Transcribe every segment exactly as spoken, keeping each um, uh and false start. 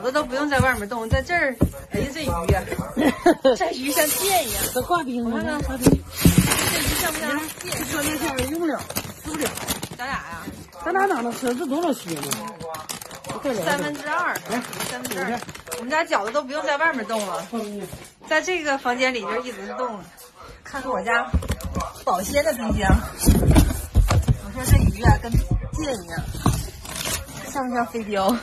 脑子都不用在外面动，在这儿，哎呀，这鱼呀、啊，这鱼像剑一样，都挂冰了。看看，这鱼像不像剑？这穿那天儿用不了，吃不了。咱俩呀、啊？咱俩哪能吃？这多少斤呢？三分之二。来，三分之二。我们家饺子都不用在外面动了，在这个房间里就一直是动了。看看我家保鲜的冰箱。我说这鱼啊，跟剑一样，像不像飞镖？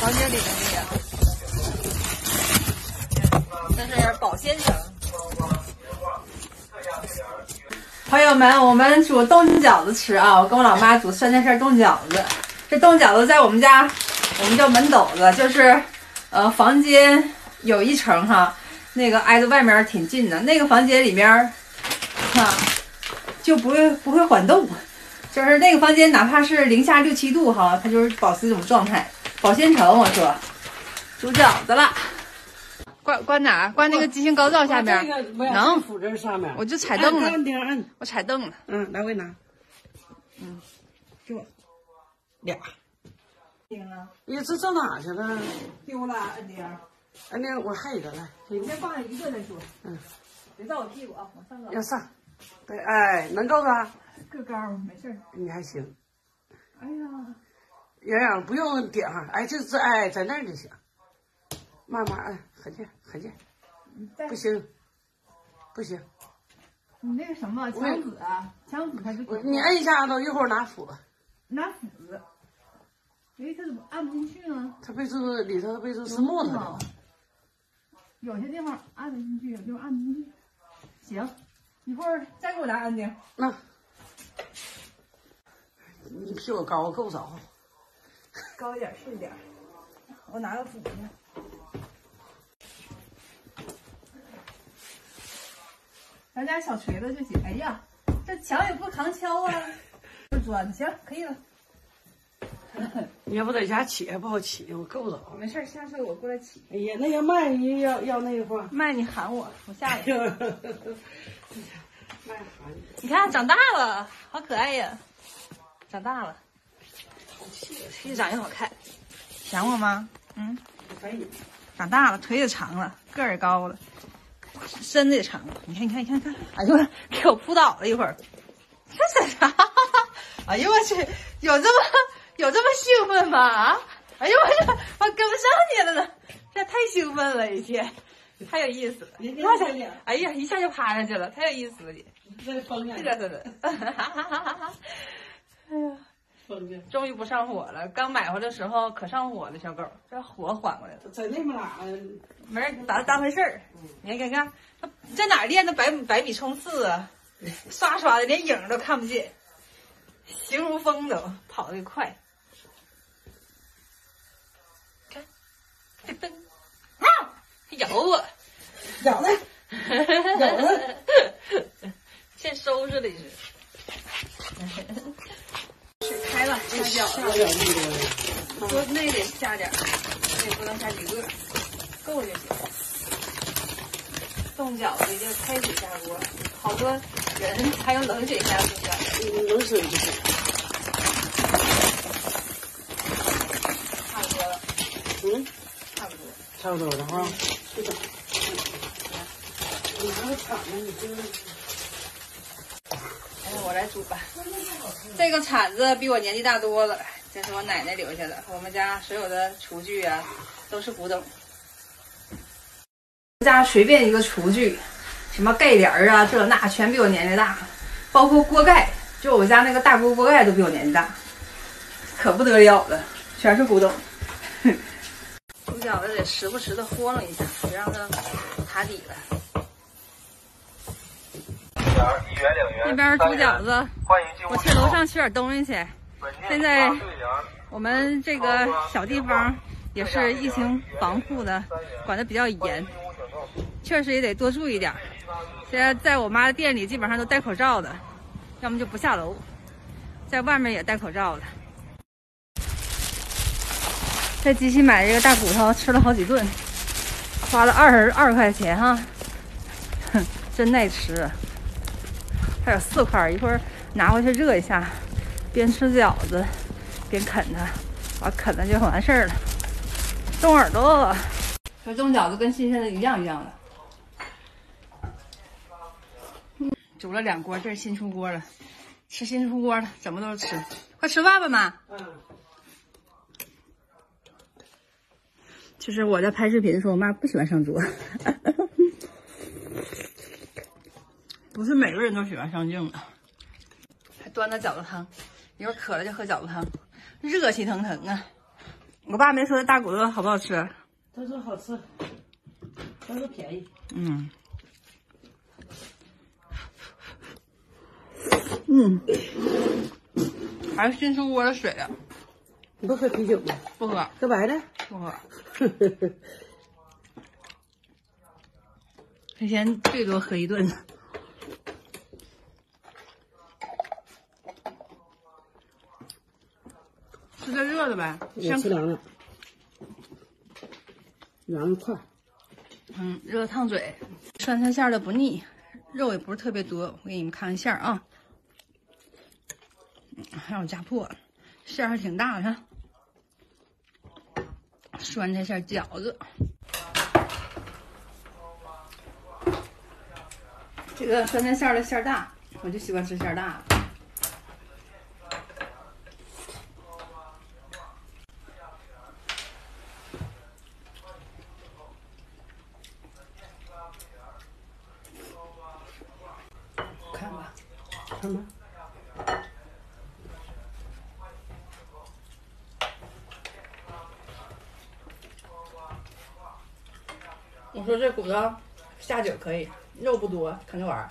房间里的那个，这是保鲜层。朋友们，我们煮冻饺子吃啊！我跟我老妈煮三件事冻饺子。这冻饺子在我们家，我们叫门斗子，就是呃房间有一层哈，那个挨着外面挺近的。那个房间里面啊，就不会不会缓冻。 就是那个房间，哪怕是零下六七度哈，它就是保持这种状态。保鲜层，我说，煮饺子了，关关哪？关那个机芯高照下面，能扶这上面，我就踩凳了，按点按，我踩凳了。嗯，来回拿，嗯，给我俩，行了。你这上哪去了？丢了，按点。哎，那我还有一个来，你先放下一个再说。嗯，别照我屁股啊，往上高。要上，对，哎，能够吧？ 个高没事，你还行。哎呀，洋洋不用点哈，哎，这这哎，在那儿就行。慢慢按，很近很近。不行，不行。你那个什么墙纸，墙纸它就你按一下子，一会儿拿斧子。拿斧子？哎，它怎么按不进去呢？它背后里头背后是木头的。有些地方按得进去，有些地方按不进去。行，一会儿再给我来按点。那。 你比我高，够着。高一点是一点。我拿个斧子。咱家小锤子就行。哎呀，这墙也不扛敲啊，就砖行，可以了。你要不在家起还不好起，我够着。没事，下次我过来起。哎呀，那要卖你要要那一块。卖你喊我，我下来。卖喊你。你看长大了，好可爱呀。 长大了，越长越好看，想我吗？嗯，可以。长大了，腿也长了，个儿也高了，身子也长了。你看，你看，你看，看，哎呦，给我扑倒了一会儿。这是啥？哎呦我去，有这么有这么兴奋吗？啊！哎呦我去，我跟不上你了呢，这太兴奋了，一天，太有意思了。那才哎呀，一下就趴上去了，太有意思了，姐。这疯了，这个真的。哈哈哈哈哈。 哎呀，终于不上火了。刚买回来的时候可上火了，小狗，这火缓过来了。在那边哪？没人把它当回事儿。你看，看看，在哪练的百百米冲刺啊？刷刷的，连影都看不见，形如风都跑得快。看，这奔，啊，还咬我，咬了，咬了，现收拾的也是。 水开了，下饺子。桌内得下点，也不能下几个，够就行。冻饺子一定要开水下锅，好多人还用冷水下冻饺子。冷水就行。差不多了。嗯，差不多。差不多了哈。是的。你拿个铲子，你就。 我来煮吧，这个铲子比我年纪大多了，这是我奶奶留下的。我们家所有的厨具啊，都是古董。我家随便一个厨具，什么盖帘儿啊，这那全比我年纪大，包括锅盖，就我家那个大锅锅盖都比我年纪大，可不得了了，全是古董。煮饺子得时不时的晃弄一下，别让它塌底了。 那边煮饺子，我去楼上取点东西去。现在我们这个小地方也是疫情防护的，管得比较严，确实也得多注意点。现在在我妈的店里基本上都戴口罩的，要么就不下楼，在外面也戴口罩的。在机器买这个大骨头吃了好几顿，花了二十二块钱哈，哼，真耐吃。 还有四块，一会儿拿回去热一下，边吃饺子边啃它，把啃它就完事儿了。冻耳朵了，说冻饺子跟新鲜的一样一样的。 煮了两锅，这是新出锅了，吃新出锅了，怎么都吃。快吃饭吧，妈。嗯。就是我在拍视频的时候，我妈不喜欢上桌，不是每个人都喜欢上镜的。还端着饺子汤，一会儿渴了就喝饺子汤，热气腾腾啊！我爸没说这大骨头好不好吃，他说好吃，他说便宜。嗯。 嗯，还是新出锅的水啊！你不喝啤酒吗？不喝，喝白的不喝。一天最多喝一顿。吃这热的呗，先吃凉的，凉的快。嗯，热烫嘴，酸菜馅的不腻，肉也不是特别多。我给你们看一下啊。 还有夹破，馅儿还挺大的，酸菜馅饺子。这个酸菜馅的馅儿大，我就喜欢吃馅儿大的。看吧，看吧。 我说这骨头下酒可以，肉不多，啃着玩。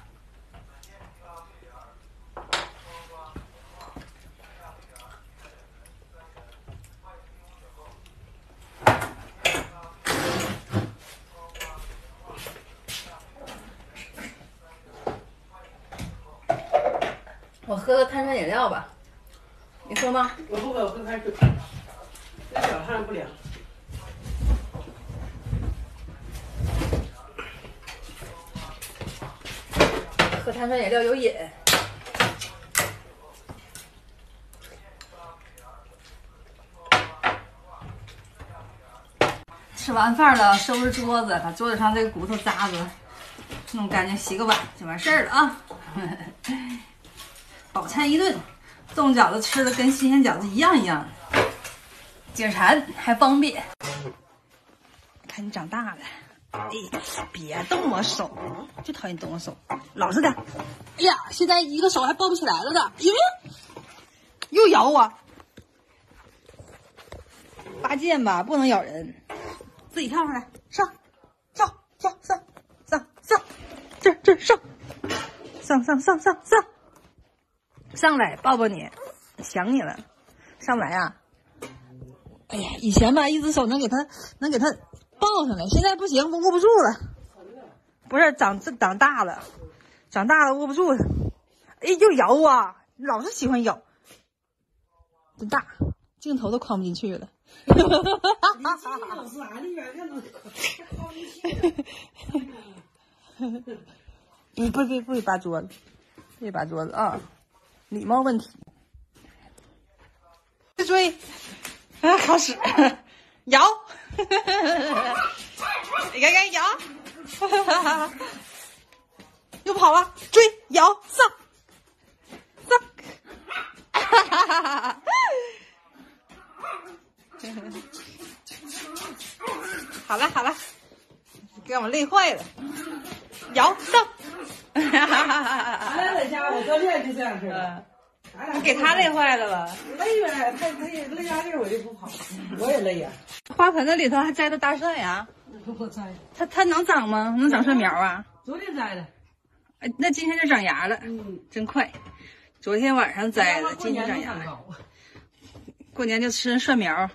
我喝个碳酸饮料吧，你喝吗？我不喝，我喝开水。那脚上不凉。 喝碳酸饮料有瘾。吃完饭了，收拾桌子，把桌子上这个骨头渣子弄干净，洗个碗就完事儿了啊！饱餐一顿，冻饺子吃的跟新鲜饺子一样一样的，解馋还方便。看你长大了。 哎，别动我手，就讨厌动我手，老实点。哎呀，现在一个手还抱不起来了呢。哎，又咬我，八戒吧，不能咬人，自己跳上来，上，上，上，上，上，上，这这上，上上上上上，上来抱抱你，想你了，上不来啊。哎呀，以前吧，一只手能给他，能给他。 抱上来，现在不行，握不住了。不是长这长大了，长大了握不住了。哎，又咬我，老是喜欢咬。真大，镜头都框不进去了。哈哈哈哈哈！老师还离远看都框不进去。你不别不许扒桌子，别扒桌子啊！礼貌问题。别追，啊，好使。 摇，你看看摇，又跑了，追摇上上，哈哈哈哈哈！好了好了，给我累坏了，摇上，哈哈哈哈哈！俺俩在家，我锻炼就这样式的。 你给他累坏了吧？累呗，他他也累压力，我就不跑，我也累呀。花盆子里头还摘的大蒜芽，我摘的。它它能长吗？能长蒜苗啊？昨天摘的，哎，那今天就长芽了，嗯，真快。昨天晚上摘的，今天长芽了。过年就吃蒜苗，